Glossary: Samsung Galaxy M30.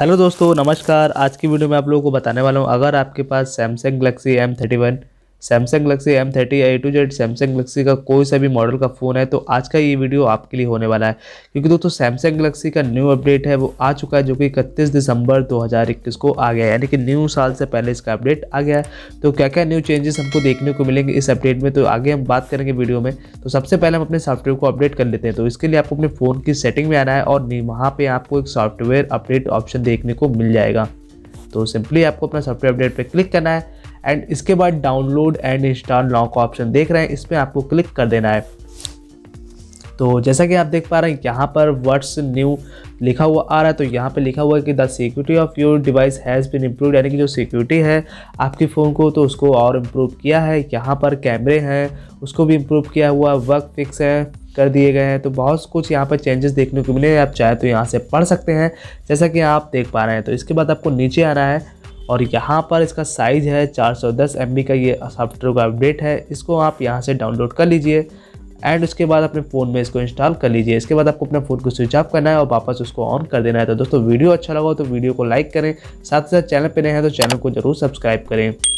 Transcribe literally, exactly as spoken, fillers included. Hello दोस्तों नमस्कार। आज की वीडियो में आप लोगों को बताने वाला हूँ, अगर आपके पास Samsung Galaxy M thirty one, Samsung Galaxy M thirty A to Z Samsung Galaxy का कोई सा भी मॉडल का फ़ोन है तो आज का ये वीडियो आपके लिए होने वाला है, क्योंकि दोस्तों Samsung Galaxy का न्यू अपडेट है वो आ चुका है, जो कि इकतीस दिसंबर दो हज़ार इक्कीस को आ गया है, यानी कि न्यू साल से पहले इसका अपडेट आ गया है। तो क्या क्या न्यू चेंजेस हमको देखने को मिलेंगे इस अपडेट में, तो आगे हम बात करेंगे वीडियो में। तो सबसे पहले हम अपने सॉफ्टवेयर को अपडेट कर लेते हैं। तो इसके लिए आपको अपने फ़ोन की सेटिंग में आना है और वहाँ पर आपको एक सॉफ्टवेयर अपडेट ऑप्शन देखने को मिल जाएगा। तो सिंपली आपको अपना सॉफ्टवेयर अपडेट पर क्लिक करना है एंड इसके बाद डाउनलोड एंड इंस्टॉल नाउ का ऑप्शन देख रहे हैं, इस पर आपको क्लिक कर देना है। तो जैसा कि आप देख पा रहे हैं यहाँ पर व्हाट्स न्यू लिखा हुआ आ रहा है, तो यहाँ पे लिखा हुआ है कि the security of your device has been improved, यानी कि जो सिक्योरिटी है आपके फ़ोन को तो उसको और इम्प्रूव किया है। यहाँ पर कैमरे हैं उसको भी इम्प्रूव किया हुआ, वर्क फिक्स है कर दिए गए हैं, तो बहुत कुछ यहाँ पर चेंजेस देखने को मिले। आप चाहे तो यहाँ से पढ़ सकते हैं जैसा कि आप देख पा रहे हैं। तो इसके बाद आपको नीचे आना है और यहाँ पर इसका साइज़ है चार सौ दस एम बी का, ये सॉफ्टवेयर का अपडेट है, इसको आप यहाँ से डाउनलोड कर लीजिए एंड उसके बाद अपने फ़ोन में इसको इंस्टॉल कर लीजिए। इसके बाद आपको अपने फ़ोन को स्विच ऑफ करना है और वापस उसको ऑन कर देना है। तो दोस्तों वीडियो अच्छा लगा तो वीडियो को लाइक करें, साथ ही साथ चैनल पर नए हैं तो चैनल को ज़रूर सब्सक्राइब करें।